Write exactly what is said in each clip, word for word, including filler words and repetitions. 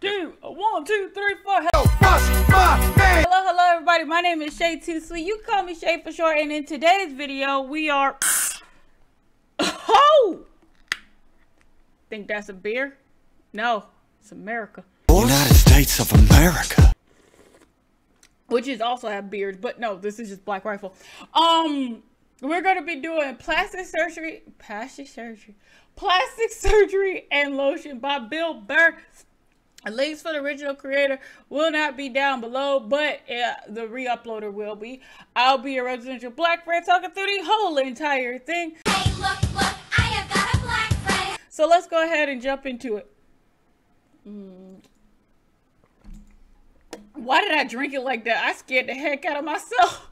two, one, two, three, four. Hello. hello, hello, everybody. My name is Shay Too Sweet. You call me Shay for short. And in today's video, we are. Oh, think that's a beer? No, it's America. United States of America. Which is also have beers, but no, this is just Black Rifle. Um, we're gonna be doing plastic surgery, plastic surgery, plastic surgery and lotion by Bill Burr. Links for the original creator will not be down below, but uh, the re-uploader will be. I'll be a residential black friend talking through the whole entire thing. Hey, look, look, I have got a black friend. So let's go ahead and jump into it. Mm. Why did I drink it like that? I scared the heck out of myself.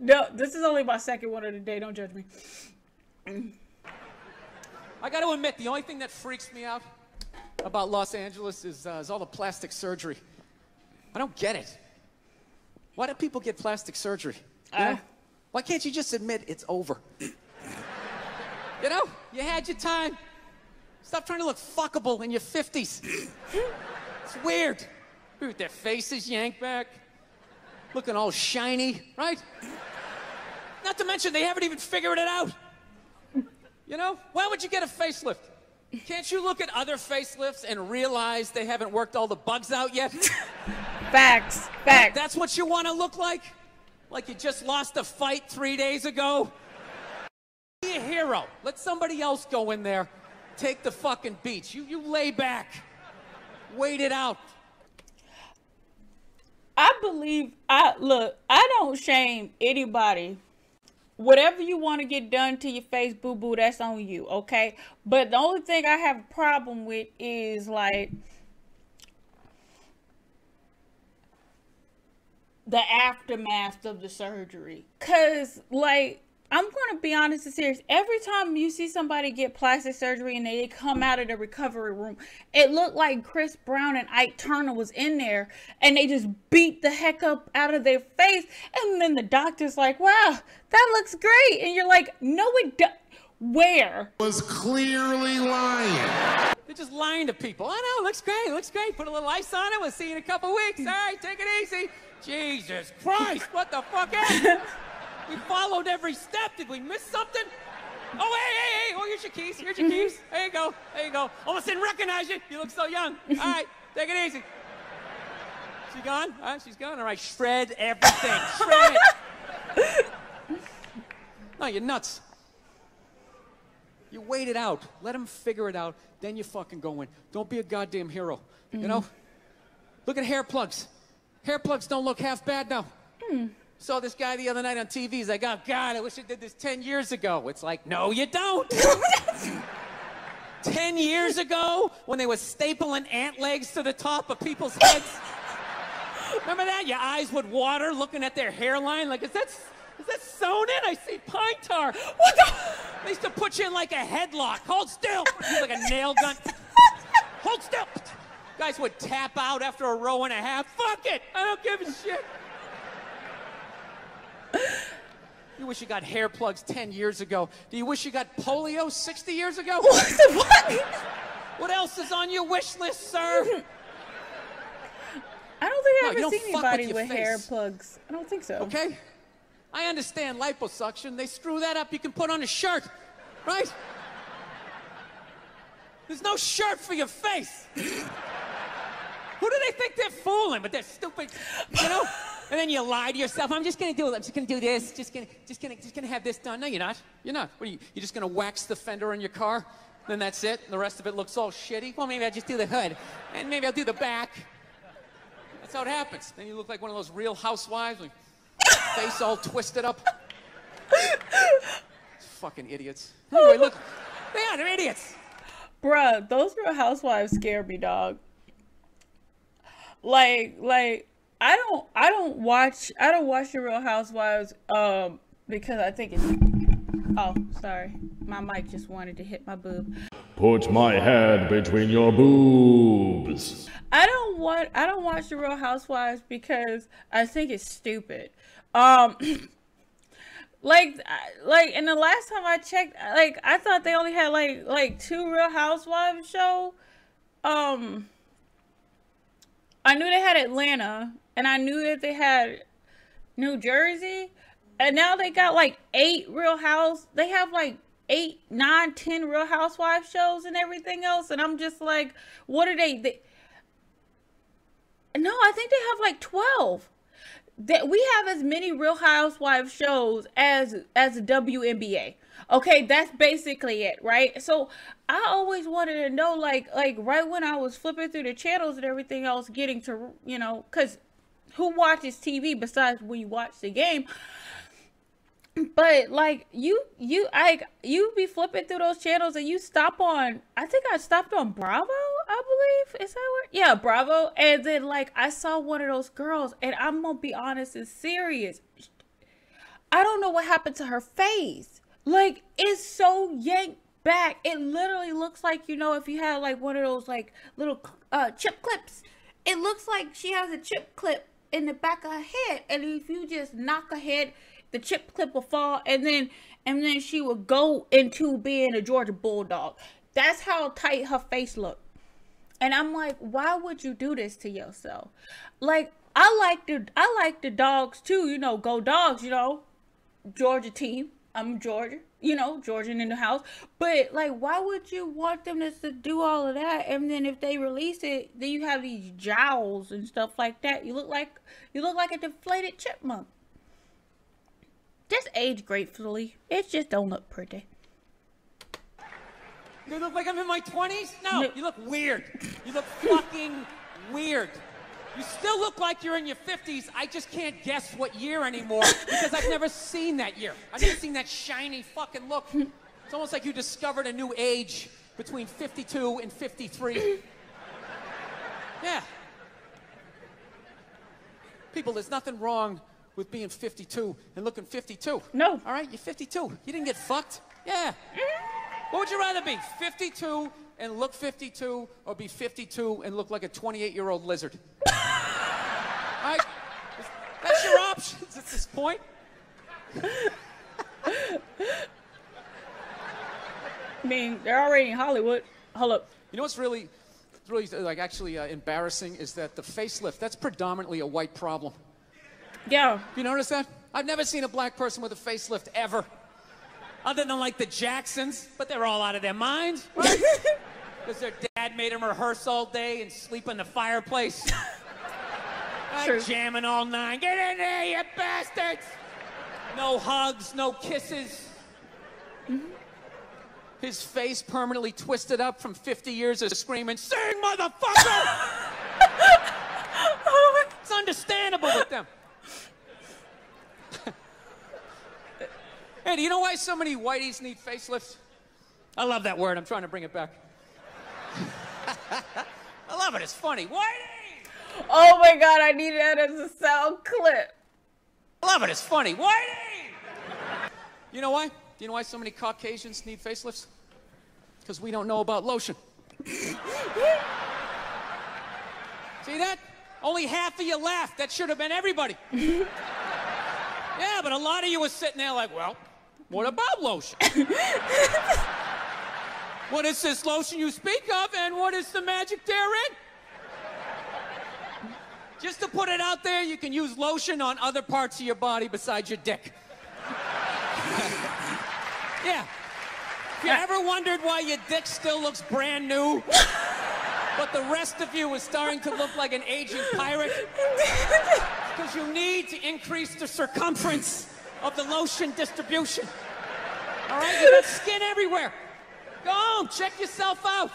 No, this is only my second one of the day. Don't judge me. I got to admit, the only thing that freaks me out about Los Angeles is, uh, is all the plastic surgery. I don't get it. Why do people get plastic surgery? You know? Why can't you just admit it's over? You know, you had your time. Stop trying to look fuckable in your fifties. It's weird. With their faces yanked back, looking all shiny, right? Not to mention they haven't even figured it out. You know, why would you get a facelift? Can't you look at other facelifts and realize they haven't worked all the bugs out yet? Facts, facts. That's what you want to look like? Like you just lost a fight three days ago? Be a hero. Let somebody else go in there. Take the fucking beach. You, you lay back. Wait it out. I believe, I look, I don't shame anybody. Whatever you want to get done to your face, boo-boo, that's on you, okay? But the only thing I have a problem with is, like, the aftermath of the surgery. Because, like, I'm going to be honest and serious. Every time you see somebody get plastic surgery and they come out of the recovery room, it looked like Chris Brown and Ike Turner was in there and they just beat the heck up out of their face. And then the doctor's like, wow, that looks great. And you're like, no, it doesn't. Where? Was clearly lying. They're just lying to people. I know, looks great, looks great. Put a little ice on it. We'll see you in a couple weeks. All right, take it easy. Jesus Christ, what the fuck is this? We followed every step. Did we miss something? Oh, hey, hey, hey. Oh, here's your keys. Here's your keys. There you go. There you go. Almost didn't recognize you. You look so young. All right. Take it easy. She gone? All right. She's gone. All right. Shred everything. Shred it. No, you're nuts. You wait it out. Let them figure it out. Then you fucking go in. Don't be a goddamn hero. Mm. You know? Look at hair plugs. Hair plugs don't look half bad now. Mm. Saw this guy the other night on T V. He's like, oh, God, I wish I did this ten years ago. It's like, no, you don't. ten years ago, when they were stapling ant legs to the top of people's heads. Remember that? Your eyes would water looking at their hairline. Like, is that, is that sewn in? I see pine tar. What the? They used to put you in like a headlock. Hold still. Like a nail gun. Hold still. Guys would tap out after a row and a half. Fuck it. I don't give a shit. You wish you got hair plugs ten years ago. Do you wish you got polio sixty years ago? What the fuck? What else is on your wish list, sir? I don't think I've no, ever seen anybody with, with hair plugs. I don't think so. Okay? I understand liposuction. They screw that up. You can put on a shirt, right? There's no shirt for your face. Who do they think they're fooling? But they're stupid, you know? And then you lie to yourself. I'm just gonna do it. I'm just gonna do this. Just gonna, just gonna, just gonna have this done. No, you're not. You're not. What are you? You're just gonna wax the fender on your car. Then that's it. And the rest of it looks all shitty. Well, maybe I'll just do the hood, and maybe I'll do the back. That's how it happens. Then you look like one of those Real Housewives, like face all twisted up. Fucking idiots. Anyway, look, they are. They're idiots. Bruh, those Real Housewives scare me, dog. Like, like. I don't I don't watch I don't watch The Real Housewives um because I think it's oh sorry my mic just wanted to hit my boob. Put my head between your boobs. I don't want I don't watch The Real Housewives because I think it's stupid. Um like like and the last time I checked, like I thought they only had like like two Real Housewives show um, I knew they had Atlanta, and I knew that they had New Jersey, and now they got like eight Real House. They have like eight, nine, ten Real Housewives shows and everything else, and I'm just like, what are they? they no, I think they have like twelve. That we have as many Real Housewives shows as as W N B A. Okay, that's basically it, right? So I always wanted to know, like, like right when I was flipping through the channels and everything else, getting to, you know, because who watches T V besides when you watch the game? But like you, you, I, you be flipping through those channels and you stop on, I think I stopped on Bravo, I believe. Is that where? Yeah, Bravo. And then like, I saw one of those girls, and I'm going to be honest and serious, I don't know what happened to her face. Like, it's so yanked back. It literally looks like, you know, if you had like one of those like little uh, chip clips, it looks like she has a chip clip in the back of her head. And if you just knock her head, the chip clip will fall, and then and then she will go into being a Georgia Bulldog. That's how tight her face looked. And I'm like, why would you do this to yourself? Like, I like the I like the dogs too, you know, go dogs, you know, Georgia team. I'm Georgia, you know, Georgian in the house. But like, why would you want them to, to do all of that? And then if they release it, then you have these jowls and stuff like that. You look like you look like a deflated chipmunk. Just age gratefully. It just don't look pretty. Do I look like I'm in my twenties? No, no, you look weird. You look fucking weird. You still look like you're in your fifties. I just can't guess what year anymore because I've never seen that year. I've never seen that shiny fucking look. It's almost like you discovered a new age between fifty-two and fifty-three. Yeah. People, there's nothing wrong with being fifty-two and looking fifty-two. No. All right, you're fifty-two. You didn't get fucked. Yeah. What would you rather be, fifty-two and look fifty-two, or be fifty-two and look like a twenty-eight-year-old lizard? All right, that's your options at this point. I mean, they're already in Hollywood. Hold up. You know what's really, really like actually uh, embarrassing is that the facelift, that's predominantly a white problem. Yeah. You notice that? I've never seen a black person with a facelift ever. Other than like the Jacksons, but they're all out of their minds, right? Because their dad made them rehearse all day and sleep in the fireplace. Like jamming all nine. Get in there, you bastards! No hugs, no kisses. Mm-hmm. His face permanently twisted up from fifty years of screaming, "Sing, motherfucker!" It's understandable with them. Hey, do you know why so many whiteys need facelifts? I love that word. I'm trying to bring it back. I love it. It's funny. Whitey! Oh, my God. I need that as a sound clip. I love it. It's funny. Whitey! You know why? Do you know why so many Caucasians need facelifts? Because we don't know about lotion. See that? Only half of you laughed. That should have been everybody. Yeah, but a lot of you were sitting there like, well, what about lotion? What is this lotion you speak of, and what is the magic therein? Just to put it out there, you can use lotion on other parts of your body besides your dick. Yeah. If you ever wondered why your dick still looks brand new, but the rest of you is starting to look like an aging pirate, because you need to increase the circumference of the lotion distribution. All right, you got skin everywhere. Go home, check yourself out.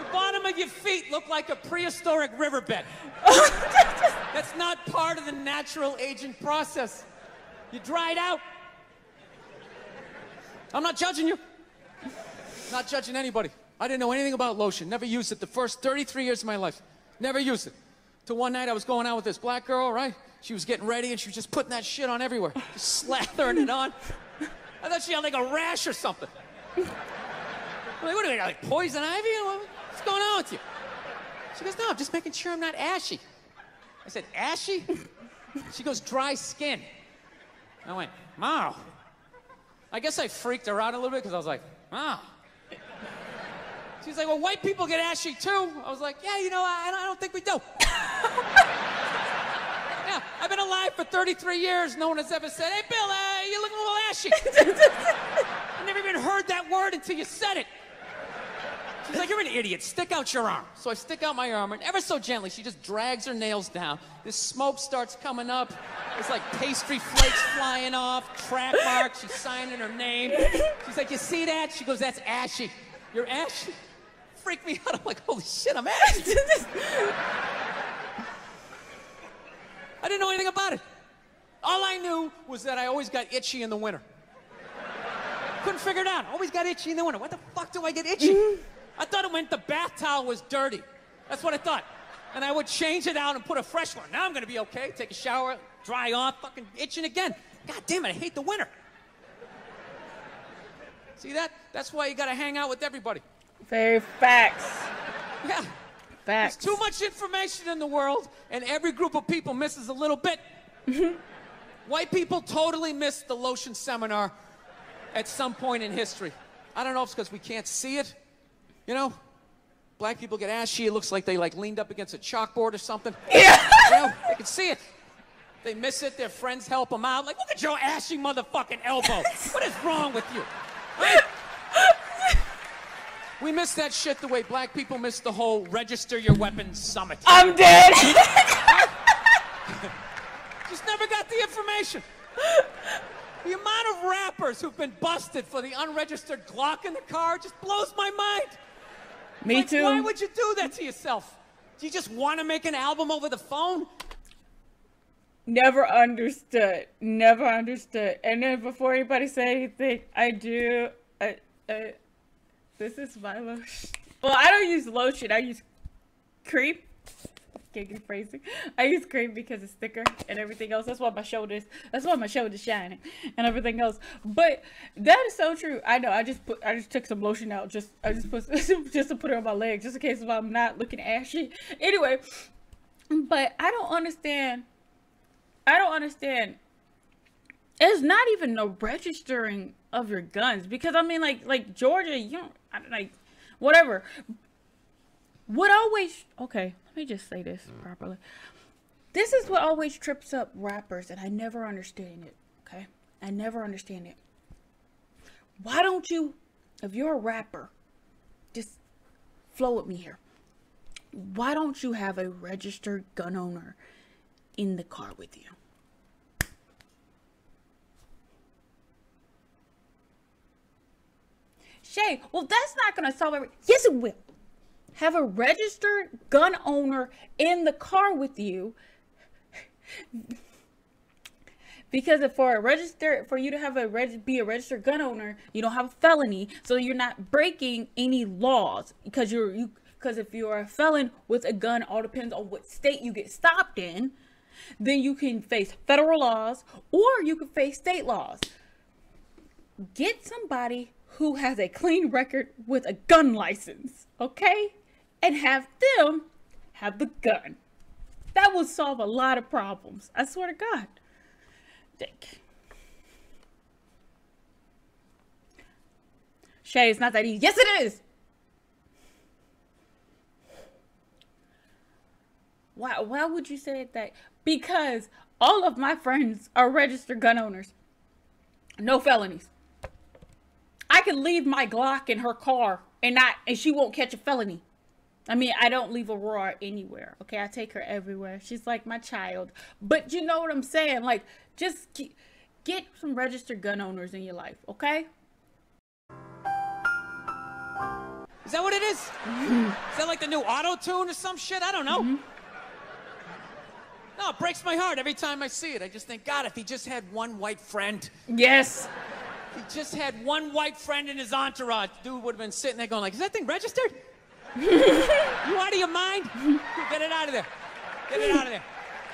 The bottom of your feet look like a prehistoric riverbed. That's not part of the natural aging process. You dried out. I'm not judging you. Not judging anybody. I didn't know anything about lotion. Never used it the first thirty-three years of my life. Never used it. Till one night I was going out with this black girl, right? She was getting ready, and she was just putting that shit on everywhere. Just slathering it on. I thought she had like a rash or something. I'm like, what do you got, like poison ivy? What's going on with you? She goes, no, I'm just making sure I'm not ashy. I said, ashy? She goes, dry skin. I went, wow. I guess I freaked her out a little bit because I was like, wow. She's like, well, white people get ashy too. I was like, yeah, you know, I don't, I don't think we do. Yeah, I've been alive for thirty-three years. No one has ever said, hey, Bill, uh, you look a little ashy. I've never even heard that word until you said it. She's like, you're an idiot. Stick out your arm. So I stick out my arm, and ever so gently, she just drags her nails down. This smoke starts coming up. It's like pastry flakes flying off, track marks. She's signing her name. She's like, you see that? She goes, that's ashy. You're ashy? Freaked me out. I'm like, holy shit, I'm ashy. I didn't know anything about it. All I knew was that I always got itchy in the winter. Couldn't figure it out. Always got itchy in the winter. What the fuck do I get itchy? I thought it meant the bath towel was dirty. That's what I thought. And I would change it out and put a fresh one. Now I'm gonna be okay. Take a shower, dry off, fucking itching again. God damn it, I hate the winter. See that? That's why you gotta hang out with everybody. Very facts. Yeah. Facts. There's too much information in the world, and every group of people misses a little bit. Mm-hmm. White people totally missed the lotion seminar at some point in history. I don't know if it's because we can't see it. You know, black people get ashy. It looks like they like leaned up against a chalkboard or something. Yeah. You know, they can see it. They miss it. Their friends help them out. Like, look at your ashy motherfucking elbow. What is wrong with you? Right? We miss that shit the way black people miss the whole register your weapons summit. I'm dead. Just never got the information. The amount of rappers who've been busted for the unregistered Glock in the car just blows my mind. Me like, too. Why would you do that to yourself? Do you just want to make an album over the phone? Never understood. Never understood. And then before anybody say anything, I do. I, I, this is my lotion. Well, I don't use lotion. I use cream. Can't get crazy. I use cream because it's thicker and everything else. That's why my shoulders. That's why my shoulders shining and everything else. But that is so true. I know. I just put. I just took some lotion out. Just. I just put. Just to put it on my legs, just in case if I'm not looking ashy. Anyway, but I don't understand. I don't understand. It's not even no registering of your guns because I mean, like, like Georgia, you don't I, like, whatever. What always okay. Let me just say this properly. This is what always trips up rappers, and I never understand it, okay? I never understand it. Why don't you, if you're a rapper, just flow with me here. Why don't you have a registered gun owner in the car with you? Shay, well, that's not going to solve everything. Yes, it will. Have a registered gun owner in the car with you, because if for a registered for you to have a reg, be a registered gun owner, you don't have a felony, so you're not breaking any laws. Because you're you because if you are a felon with a gun, all depends on what state you get stopped in. Then you can face federal laws or you can face state laws. Get somebody who has a clean record with a gun license, okay? And have them have the gun. That will solve a lot of problems. I swear to God. Dick. Shay, it's not that easy. Yes, it is. Why, why would you say that? Because all of my friends are registered gun owners. No felonies. I can leave my Glock in her car and not, and she won't catch a felony. I mean, I don't leave Aurora anywhere. Okay, I take her everywhere. She's like my child. But you know what I'm saying? Like, just get some registered gun owners in your life, okay? Is that what it is? Mm-hmm. Is that like the new auto-tune or some shit? I don't know. Mm-hmm. No, it breaks my heart every time I see it. I just think, God, if he just had one white friend. Yes. He just had one white friend in his entourage. Dude would have been sitting there going like, is that thing registered? You out of your mind? Get it out of there. Get it out of there.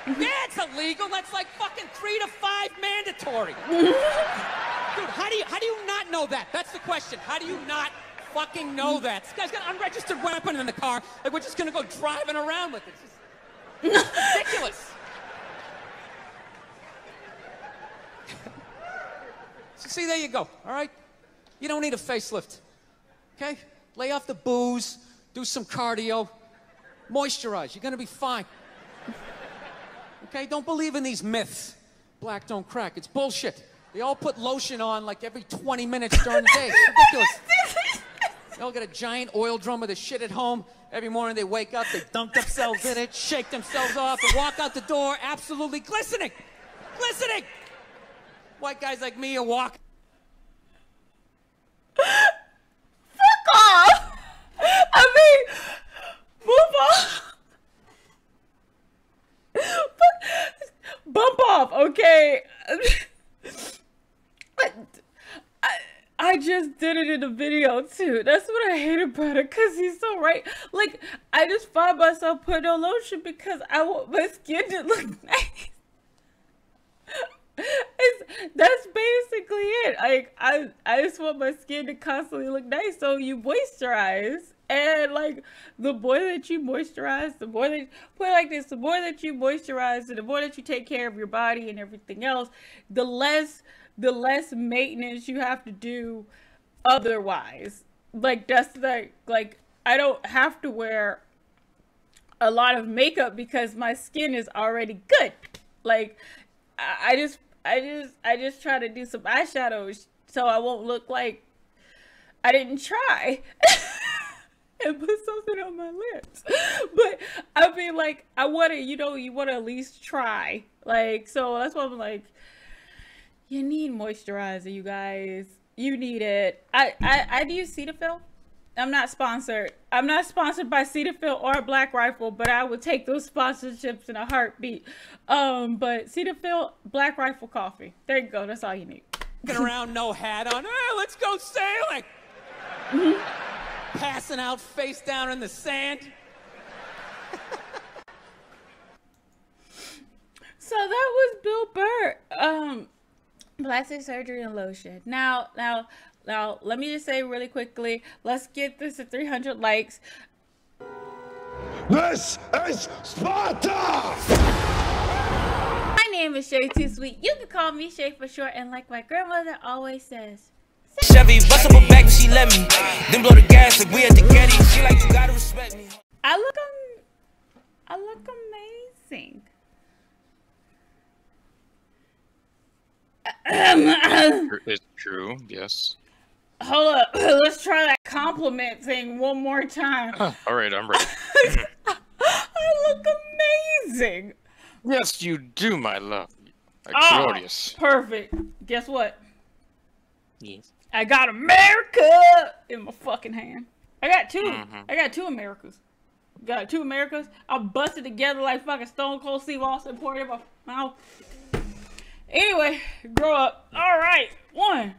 Yeah, it's illegal. That's like fucking three to five mandatory. Dude, how do you how do you not know that? That's the question. How do you not fucking know that? This guy's got an unregistered weapon in the car. Like, we're just going to go driving around with it. It's just ridiculous. See, there you go, all right? You don't need a facelift, okay? Lay off the booze, do some cardio, moisturize. You're gonna be fine. Okay, don't believe in these myths. Black don't crack, it's bullshit. They all put lotion on like every twenty minutes during the day. It's ridiculous. They all got a giant oil drum of the shit at home. Every morning they wake up, they dunk themselves in it, shake themselves off, and walk out the door absolutely glistening. Glistening! White guys like me are walking. Fuck off! I mean, move off. Bump off, okay? I, I, I just did it in the video too. That's what I hate about it, because he's so right. Like, I just find myself putting on lotion because I want my skin to look nice. It's, that's basically it. Like, I, I just want my skin to constantly look nice, so you moisturize. And like, the more that you moisturize, the more that, put it like this, the more that you moisturize and the more that you take care of your body and everything else, the less, the less maintenance you have to do otherwise. Like, that's like, like, I don't have to wear a lot of makeup because my skin is already good. Like, I, I just, I just, I just try to do some eyeshadows so I won't look like I didn't try. And put something on my lips. But I mean, like, I want to, you know, you want to at least try. Like, so that's why I'm like, you need moisturizer, you guys. You need it. I, I, I do use Cetaphil. I'm not sponsored. I'm not sponsored by Cetaphil or Black Rifle, but I would take those sponsorships in a heartbeat. Um, but Cetaphil, Black Rifle coffee. There you go. That's all you need. Get around, no hat on. Hey, let's go sailing. Mm-hmm. Passing out face down in the sand. So that was Bill Burr. Um, plastic surgery and lotion. Now, now, now, let me just say really quickly, let's get this to three hundred likes. This is Sparta! My name is Shay Too Sweet. You can call me Shay for short, and like my grandmother always says, Chevy, bust up her back if she let me. Then blow the gas like we at the Getty. She like, you gotta respect me. I look, um, I look amazing. It's true, yes. Hold up, let's try that compliment thing one more time. Uh, all right, I'm ready. I look amazing. Yes, you do, my love. Like, oh, glorious. Perfect. Guess what? Yes. I got America in my fucking hand. I got two. Mm-hmm. I got two Americas. Got two Americas. I busted together like fucking Stone Cold Steve Austin, poured in my mouth. Anyway, grow up. All right. One.